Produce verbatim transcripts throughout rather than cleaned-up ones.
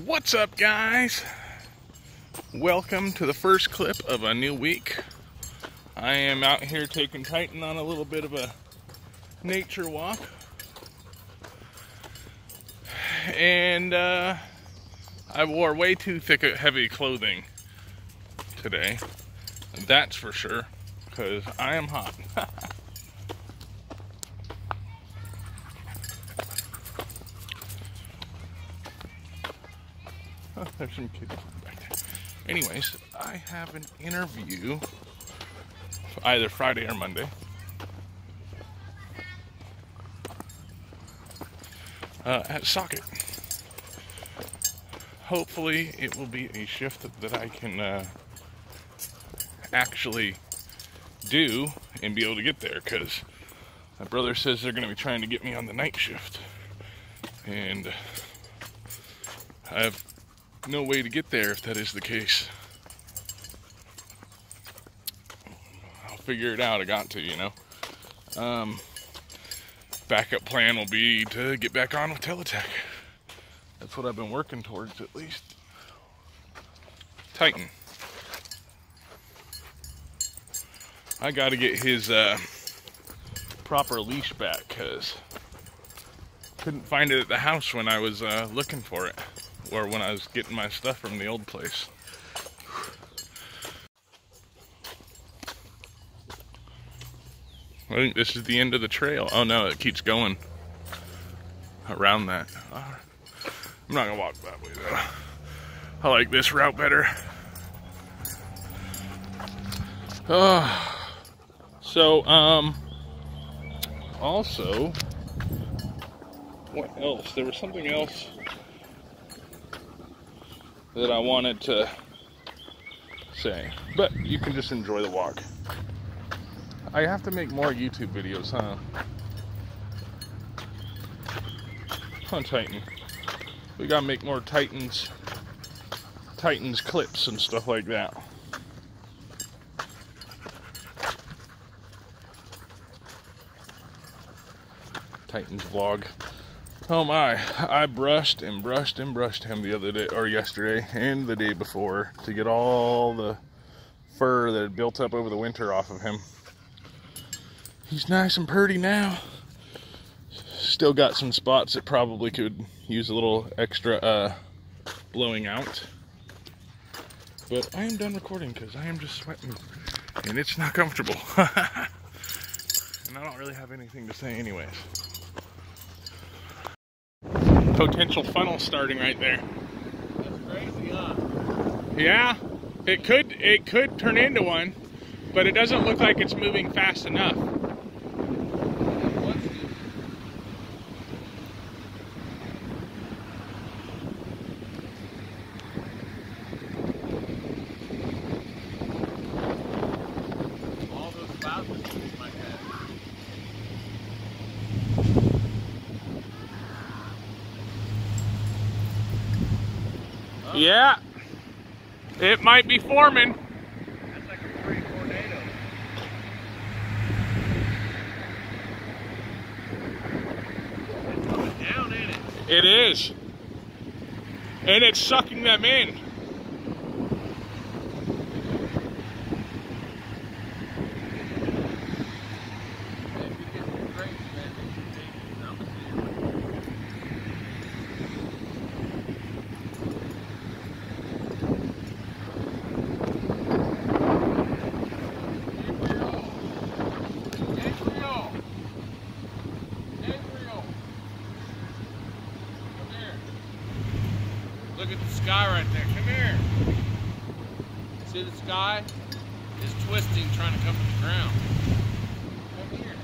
What's up, guys? Welcome to the first clip of a new week. I am out here taking Titan on a little bit of a nature walk. And uh, I wore way too thick, heavy clothing today. That's for sure, because I am hot. Oh, there's some kids back there. Anyways, I have an interview either Friday or Monday. Uh, at Socket. Hopefully it will be a shift that, that I can uh, actually do and be able to get there, because my brother says they're going to be trying to get me on the night shift, and I have no way to get there if that is the case. I'll figure it out. I got to, you know. Um, backup plan will be to get back on with Teletech. That's what I've been working towards, at least. Titan. I gotta get his uh, proper leash back, because couldn't find it at the house when I was uh, looking for it, or when I was getting my stuff from the old place. I think this is the end of the trail. Oh no, it keeps going around that. I'm not gonna walk that way though. I like this route better. Oh. So, um, also, what else? There was something else that I wanted to say, but you can just enjoy the walk. I have to make more YouTube videos, huh? On Titan. We gotta make more Titans, Titans clips and stuff like that. Titans vlog. Oh my, I brushed and brushed and brushed him the other day, or yesterday, and the day before, to get all the fur that had built up over the winter off of him. He's nice and purty now. Still got some spots that probably could use a little extra uh, blowing out. But I am done recording, because I am just sweating, and it's not comfortable. And I don't really have anything to say anyways. Potential funnel starting right there. That's crazy, huh? Yeah, it could it could turn into one, but it doesn't look like it's moving fast enough. All those clouds are moving like that. Yeah, it might be forming. That's like a free tornado. It's coming down, ain't it? It is. And it's sucking them in. Look at the sky right there. Come here. See the sky? It's twisting, trying to come to the ground. Come here.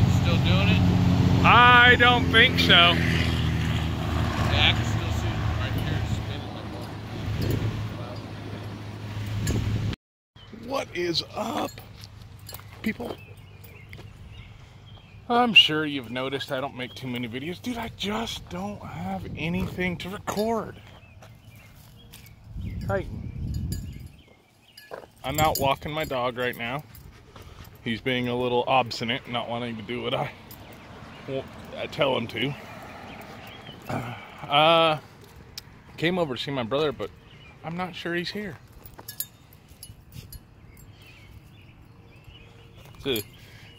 It's still doing it? I don't think so. Yeah, I can still see it right here. Spinning like water. What is up, people? I'm sure you've noticed I don't make too many videos. Dude, I just don't have anything to record. Titan. I'm out walking my dog right now. He's being a little obstinate, not wanting to do what I, well, I tell him to. Uh, came over to see my brother, but I'm not sure he's here. It's a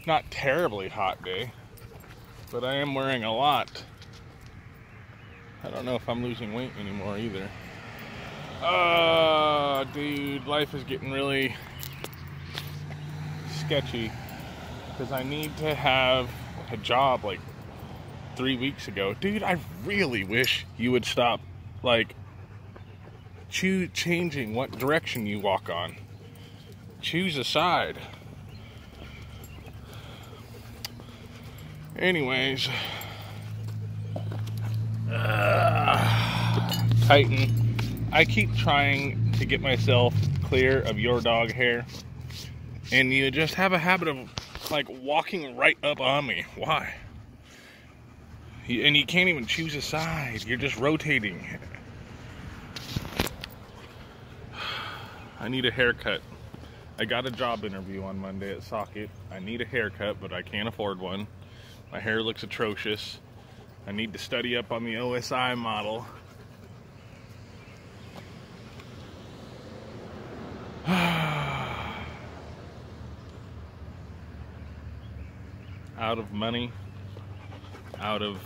not terribly hot day, but I am wearing a lot. I don't know if I'm losing weight anymore either. Oh, dude, life is getting really sketchy because I need to have a job like three weeks ago. Dude, I really wish you would stop, like, choo- changing what direction you walk on. Choose a side. Anyways, uh, Titan, I keep trying to get myself clear of your dog hair, and you just have a habit of, like, walking right up on me. Why? You, and you can't even choose a side. You're just rotating. I need a haircut. I got a job interview on Monday at Socket. I need a haircut, but I can't afford one. My hair looks atrocious. I need to study up on the O S I model. Out of money, out of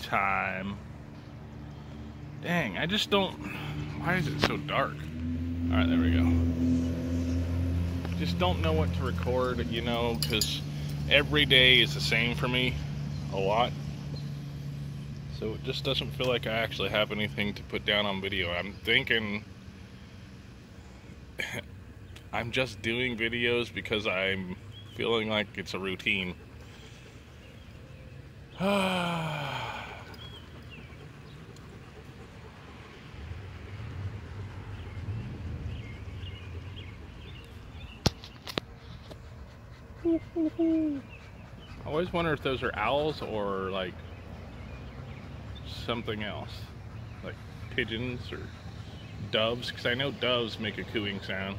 time. Dang, I just don't, why is it so dark? All right, there we go. Just don't know what to record, you know, because every day is the same for me, a lot. So it just doesn't feel like I actually have anything to put down on video. I'm thinking I'm just doing videos because I'm feeling like it's a routine. I always wonder if those are owls or like something else, like pigeons or doves, because I know doves make a cooing sound.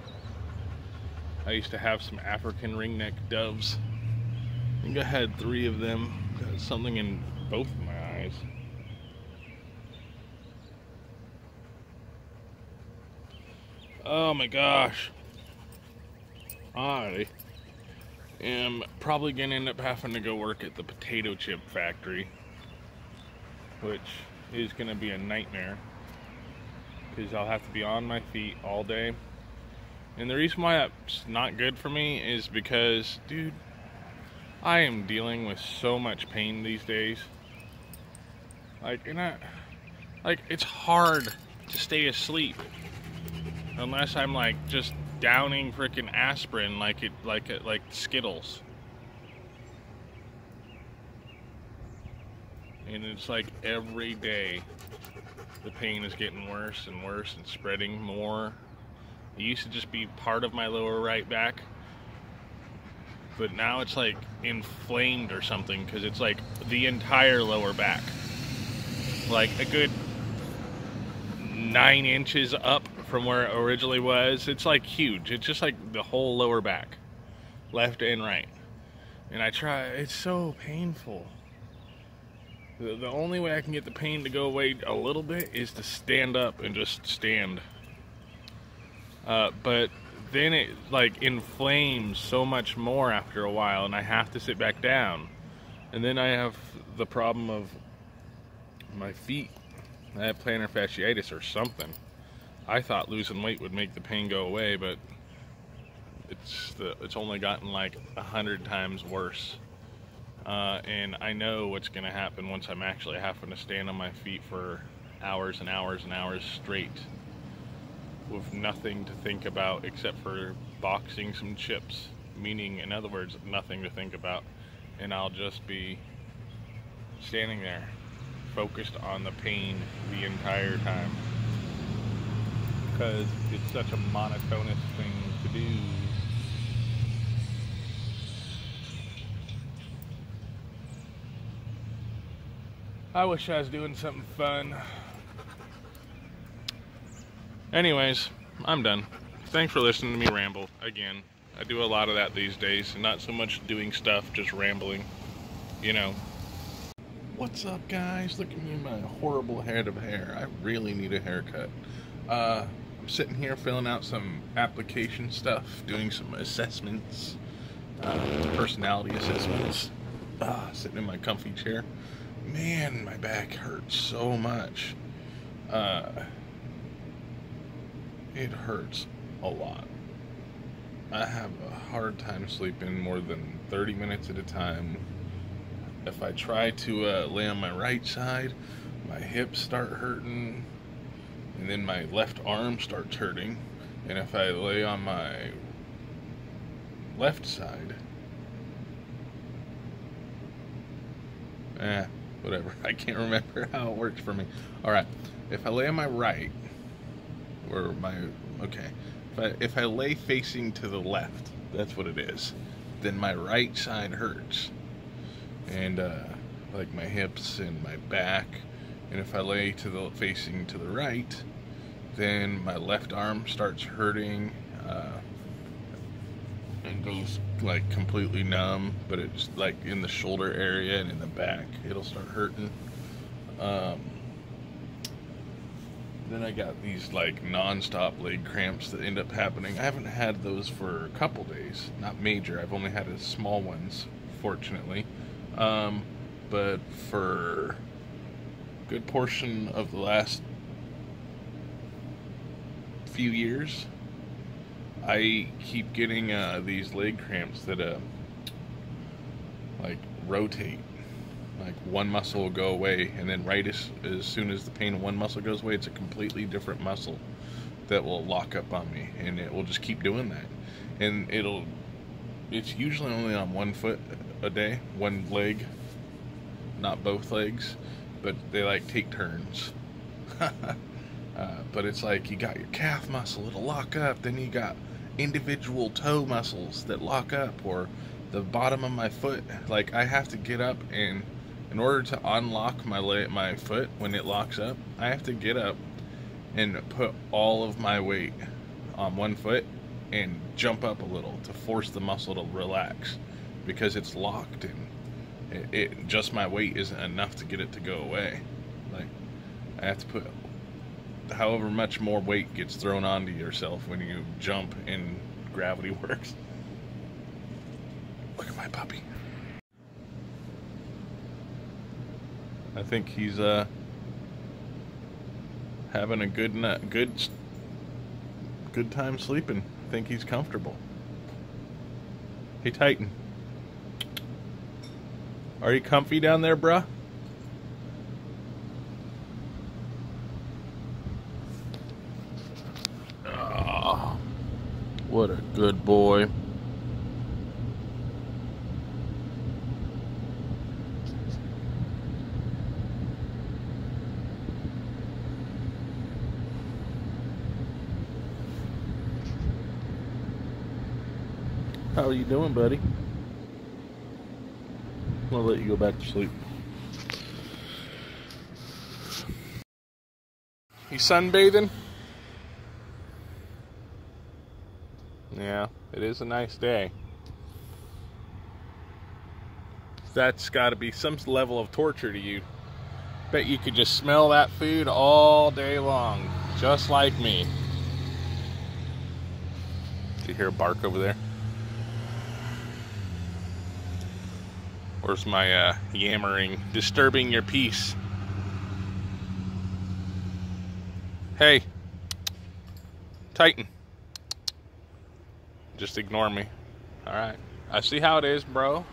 I used to have some African ringneck doves. I think I had three of them. Got something in both of my eyes. Oh my gosh. I am probably gonna end up having to go work at the potato chip factory, which is gonna be a nightmare because I'll have to be on my feet all day. And the reason why that's not good for me is because, dude, I am dealing with so much pain these days. Like, and I, like, it's hard to stay asleep unless I'm like just downing frickin' aspirin, like it, like it, like Skittles. And it's like every day, the pain is getting worse and worse and spreading more. It used to just be part of my lower right back, but now it's like inflamed or something because it's like the entire lower back, like a good nine inches up from where it originally was. It's like huge. It's just like the whole lower back, left and right. And I try, it's so painful. The, the only way I can get the pain to go away a little bit is to stand up and just stand. Uh, but then it like inflames so much more after a while, and I have to sit back down. And then I have the problem of my feet. I have plantar fasciitis or something. I thought losing weight would make the pain go away, but it's the, it's only gotten like a hundred times worse. Uh, and I know what's gonna happen once I'm actually having to stand on my feet for hours and hours and hours straight, with nothing to think about except for boxing some chips, meaning, in other words, nothing to think about, and I'll just be standing there focused on the pain the entire time because it's such a monotonous thing to do. I wish I was doing something fun. Anyways, I'm done. Thanks for listening to me ramble again. I do a lot of that these days, and not so much doing stuff, just rambling, you know. What's up, guys? Look at me in my horrible head of hair. I really need a haircut. Uh, I'm sitting here filling out some application stuff, doing some assessments, uh, personality assessments. Uh, sitting in my comfy chair. Man, my back hurts so much. Uh, it hurts a lot. I have a hard time sleeping more than thirty minutes at a time. If I try to uh, lay on my right side, my hips start hurting, and then my left arm starts hurting. And if I lay on my left side, eh, whatever. I can't remember how it works for me. All right, if I lay on my right, or my, okay. But if I lay facing to the left, that's what it is, then my right side hurts. And uh, like my hips and my back. And if I lay to the facing to the right, then my left arm starts hurting uh, and goes like completely numb, but it's like in the shoulder area and in the back, it'll start hurting. Um, Then I got these like non-stop leg cramps that end up happening. I haven't had those for a couple days, not major. I've only had a small ones, fortunately. Um, but for a good portion of the last few years, I keep getting uh, these leg cramps that uh, like rotate. Like one muscle will go away, and then right as, as soon as the pain in one muscle goes away, it's a completely different muscle that will lock up on me, and it will just keep doing that. And it'll, it's usually only on one foot a day, one leg, not both legs, but they like take turns. uh, but it's like you got your calf muscle, it'll lock up, then you got individual toe muscles that lock up, or the bottom of my foot, like I have to get up and in order to unlock my leg, my foot when it locks up, I have to get up and put all of my weight on one foot and jump up a little to force the muscle to relax because it's locked, and it, it just my weight isn't enough to get it to go away. Like I have to put however much more weight gets thrown onto yourself when you jump and gravity works. Look at my puppy. I think he's uh, having a good, good, good time sleeping. I think he's comfortable. Hey, Titan. Are you comfy down there, bruh? Oh, what a good boy. How are you doing, buddy? I'm gonna let you go back to sleep. You sunbathing? Yeah, it is a nice day. That's gotta be some level of torture to you. Bet you could just smell that food all day long, just like me. Did you hear a bark over there? Where's my uh, yammering, disturbing your peace? Hey, Titan, just ignore me. All right, I see how it is, bro.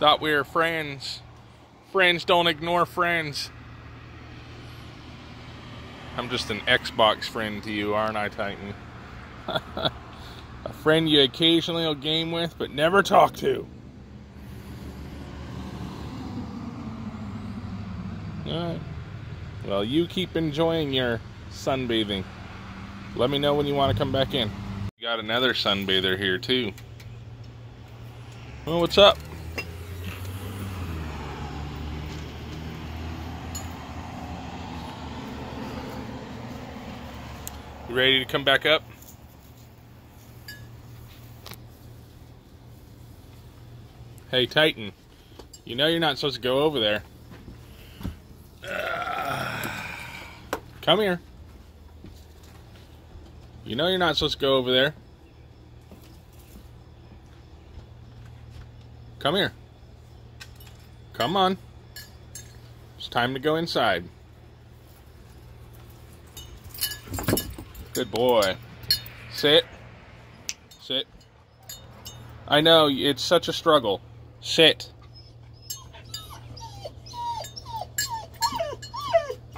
Thought we were friends. Friends don't ignore friends. I'm just an Xbox friend to you, aren't I, Titan? A friend you occasionally will game with, but never talk to. Alright, well, you keep enjoying your sunbathing. Let me know when you want to come back in. You got another sunbather here too. Well, what's up? You ready to come back up? Hey, Titan, you know you're not supposed to go over there. Uh, come here. You know you're not supposed to go over there. Come here. Come on. It's time to go inside. Good boy. Sit. Sit. I know, it's such a struggle. Sit.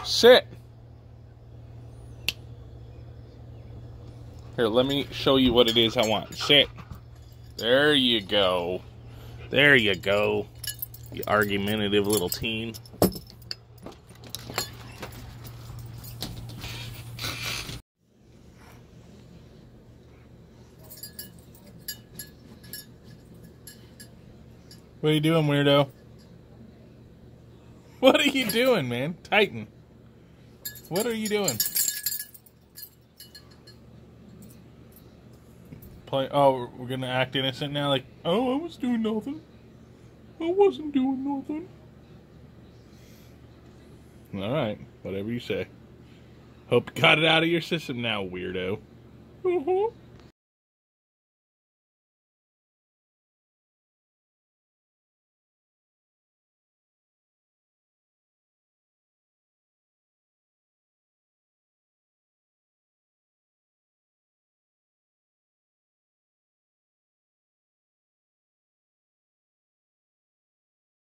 Sit. Here, let me show you what it is I want. Sit. There you go. There you go. You argumentative little teen. What are you doing, weirdo? What are you doing, man? Titan. What are you doing? Play. Oh, we're gonna act innocent now? Like, oh, I was doing nothing. I wasn't doing nothing. Alright, whatever you say. Hope you got it out of your system now, weirdo. Uh-huh.